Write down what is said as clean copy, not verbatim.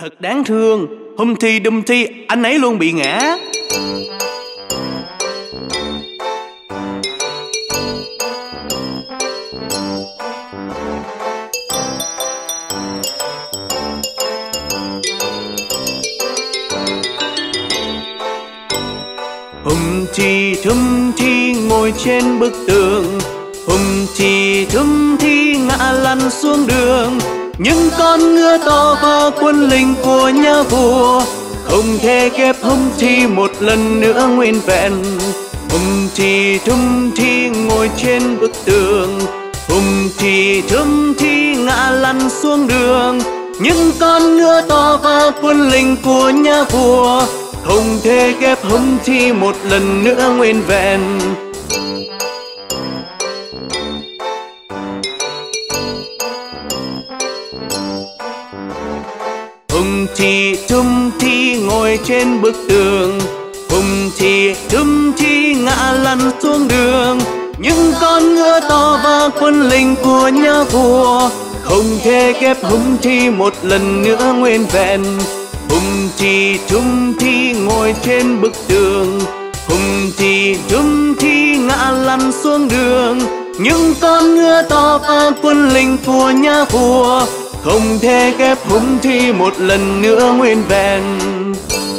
Thật đáng thương, Humpty Dumpty anh ấy luôn bị ngã. Humpty Dumpty ngồi trên bức tường, Humpty Dumpty ngã lăn xuống đường. Những con ngựa to to quân lính của nhà vua không thể ghép Humpty một lần nữa nguyên vẹn. Humpty Dumpty ngồi trên bức tường, Humpty Dumpty ngã lăn xuống đường. Những con ngựa to to quân lính của nhà vua không thể ghép Humpty một lần nữa nguyên vẹn. Humpty Dumpty ngồi trên bức tường, Humpty Dumpty ngã lăn xuống đường. Những con ngựa to và quân lính của nhà vua không thể ghép Humpty một lần nữa nguyên vẹn. Humpty Dumpty ngồi trên bức tường, Humpty Dumpty ngã lăn xuống đường. Những con ngựa to và quân lính của nhà vua không thể ghép Humpty một lần nữa nguyên vẹn.